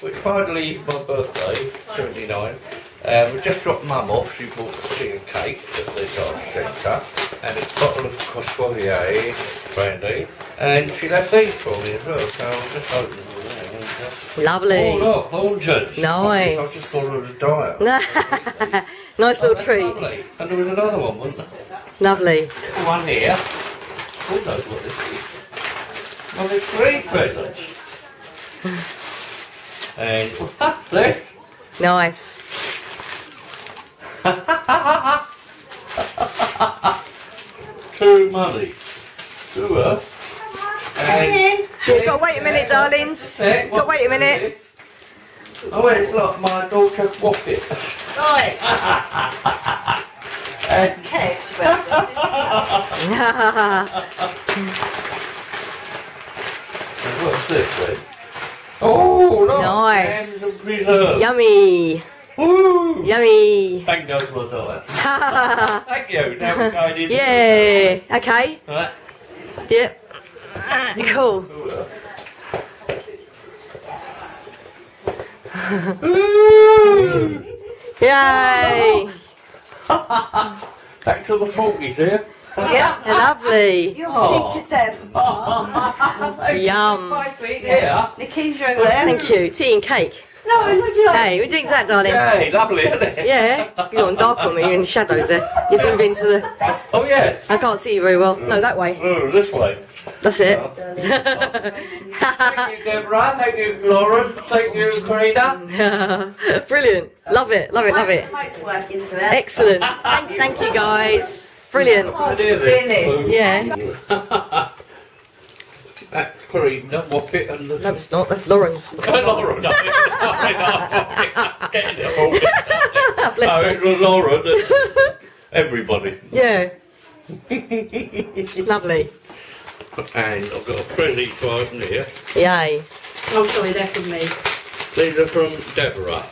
We're finally, my birthday, 79. We just dropped Mum off. She bought tea and cake at the garden centre, and a bottle of Cosqualier brandy, and she left these for me as well. So I'll just open them all there. Lovely. Oh look, oranges. Nice. I've just got a diet. Nice little treat. Lovely. And there was another one, wasn't there? Lovely. Little one here. Who knows what this is? Well, there's three presents. And there. Nice. Too muddy. Too up. You've got to wait a minute, darlings. You've got to wait a minute. Oh, it's like my daughter waffle. Right. And cake. What's this then? Oh, look. Nice. Yummy. Woo! Yummy! Thank God for a dollar. Thank you. Now we're going in. Yeah. Okay. Right. Yep. Cool. Yay! Back to the porkies here. Yeah, lovely. You're sick to them. Yum. Spicy, yeah. The keys are over there. Thank you. Tea and cake. No, would you like? Hey, would you drink that, darling? Yeah, lovely, isn't it? Yeah, you're on dark on me, you're in the shadows there. You've never been to the... Oh, yeah. I can't see you very well. No, that way. No, this way. That's it. Oh. Thank you, Deborah. Thank you, Lauren. Thank you, Corina. Brilliant. Love it, love it, love it. Excellent. Thank you, guys. Brilliant. Yeah. That's Corina, Woppet and the... No, it's not, that's Lauren's. Lauren, no, it's getting it all. No, it was Lauren and everybody. Yeah. Lovely. And I've got a present for them here. Yay. Oh, sorry, they're from me. These are from Deborah.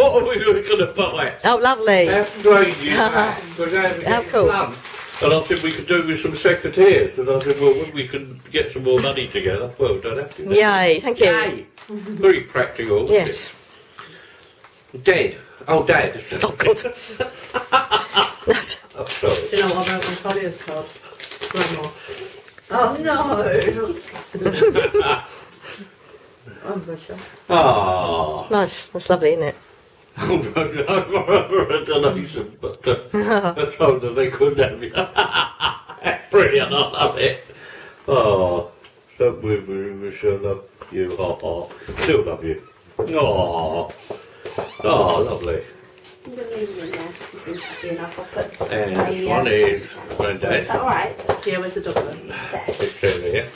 What are we going to buy? Oh, lovely. How strange you have. How cool. Plum. And I said we could do with some secretaries. And I said, well, we can get some more money together. Well, we don't have to. Yay, thank you. Yay. Very practical. Yes. Dad. Oh, Dad. Oh, God. I'm sorry. Do you know what I wrote on Talia's card? Grandma. Oh, no. I'm very sure. Oh. Nice. That's lovely, isn't it? I remember a donation, but I told them they couldn't have it. Brilliant, I love it. Oh, we shall love you. Oh, still love you. Oh, oh, lovely. And this one is Granddad. Is that alright? Yeah, where's the Dublin? It's over here.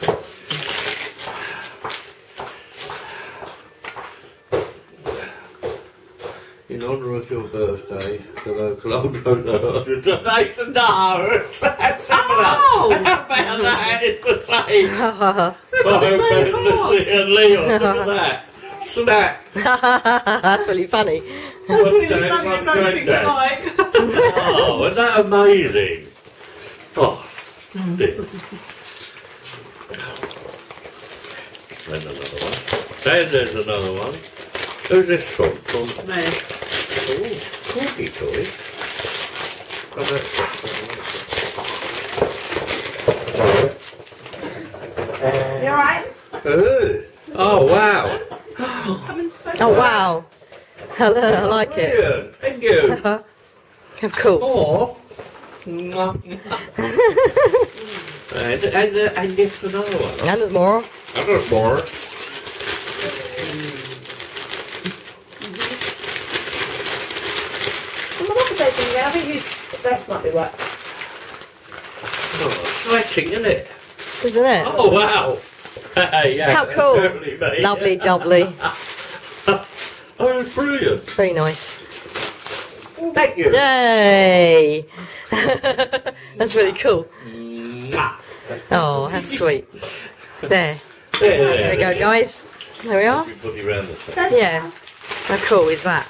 In honour of your birthday, the local old donor has a donation. No, it's similar. How about that? It's the same. Oh, and Leon, look at that. Snap. That's really funny. That's really funny. Oh, isn't that amazing? Oh, dear. There's another one. There's another one. Who's this from? Me. Oh, corky toys. Oh, that's... You alright? Oh, wow. Oh, wow. Hello, I like it. Thank you. Of course. Or... and this another one. And there's more. And there's more. I think his best might be right. Oh, exciting, isn't it? Isn't it? Oh, wow. Yeah, how cool. Lovely jubbly. Oh, it's brilliant. Very nice. Thank you. Yay. That's really cool. Oh, how sweet. There. There we go, guys. There we are. Yeah. How cool is that?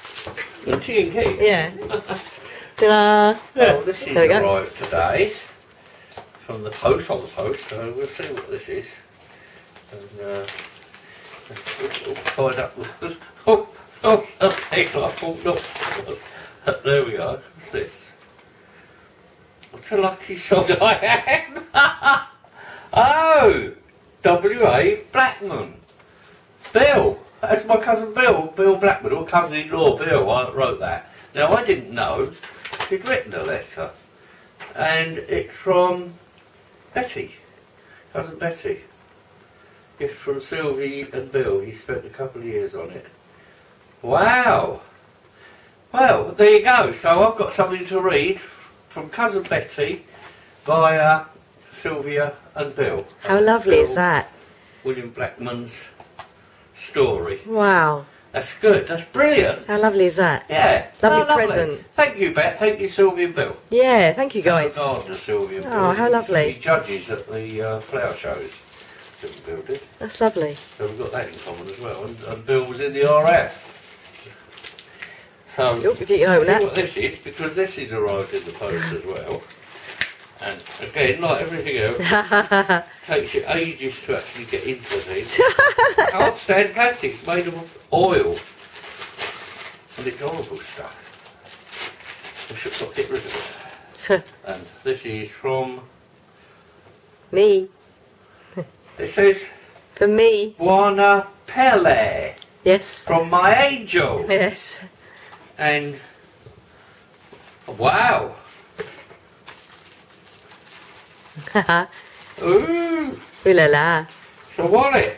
Tea and cake. Yeah. Ta-da! Well, this is arrived today from the post, on the post, so we'll see what this is. And it's all tied up with... There we are. What's this? What a lucky sod I am! Oh! W.A. Blackman. Bill. That's my cousin Bill. Bill Blackman, or cousin-in-law Bill. I wrote that. Now, I didn't know she'd written a letter. And it's from Betty. Cousin Betty. Gift from Sylvia and Bill. He spent a couple of years on it. Wow. Well, there you go. So I've got something to read from Cousin Betty via Sylvia and Bill. How lovely is that? William Blackman's story. Wow. That's good. That's brilliant. How lovely is that? Yeah. Lovely present. Thank you, Bet. Thank you, Sylvia and Bill. Yeah, thank you, guys. Sylvia and Bill. Oh, how lovely. He judges at the flower shows that we built. That's lovely. So we've got that in common as well. And Bill was in the RF. So, if you can open that. See what this is, because this has arrived in the post as well. And again, like everything else, takes you ages to actually get into these. I can't stand plastic, it's made of oil. And it's horrible stuff. I should not get rid of it. And this is from... me. This is... for me. Buona Pelle. Yes. From my angel. Yes. And wow. Ooh. Ooh la la. It's a wallet.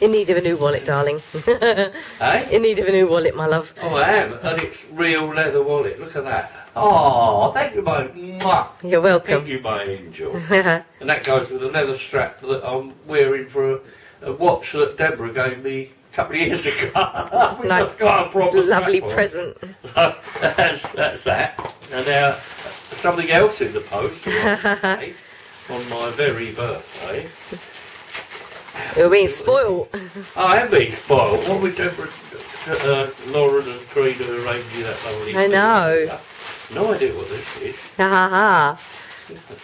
In need of a new wallet, darling. Eh? In need of a new wallet, my love. Oh, I am. And it's real leather wallet. Look at that. Oh, thank you, my... mwah. You're welcome. Thank you, my angel. And that goes with a leather strap that I'm wearing for a watch that Deborah gave me a couple of years ago. Nice. Lovely present. So, that's that. And now something else in the post on my very birthday. You're being spoiled. I am being spoiled. What with Deborah, Lauren and Corina arranging that lovely I know. Thing. No idea what this is.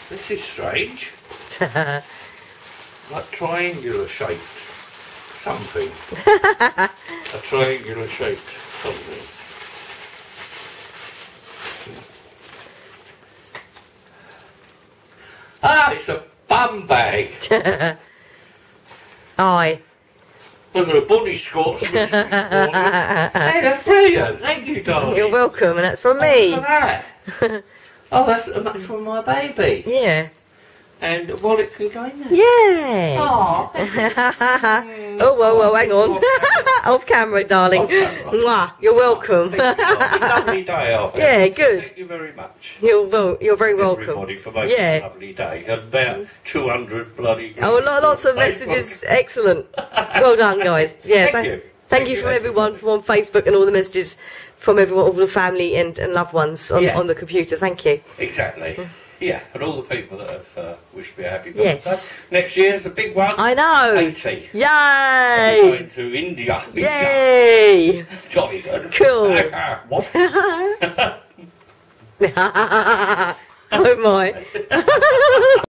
This is strange. Like triangular shaped something. A triangular shaped something. Ah, it's a bum bag. Aye. Was there a bonnie Scotsman? Hey, that's brilliant. Thank you, darling. You're welcome, and that's from me. Look at that. Oh, that's from my baby. Yeah. And a wallet can go in there. Yeah. Oh, oh, whoa, whoa, hang on. Off camera, darling. Off camera. Mwah, you're welcome. Thank you, lovely day, Arthur. Yeah, good. Thank you very much. You're very welcome. Everybody for making a lovely day. About 200 bloody... oh, lots of messages. Excellent. Well done, guys. Yeah, thank you from everyone from Facebook and all the messages from everyone, all the family and loved ones on the computer. Thank you. Exactly. Yeah, and all the people that have wished me a happy birthday. Yes. Next year's a big one. I know. 80. Yay! I'm going to India. Yay! Jolly good. Cool. What? Oh my.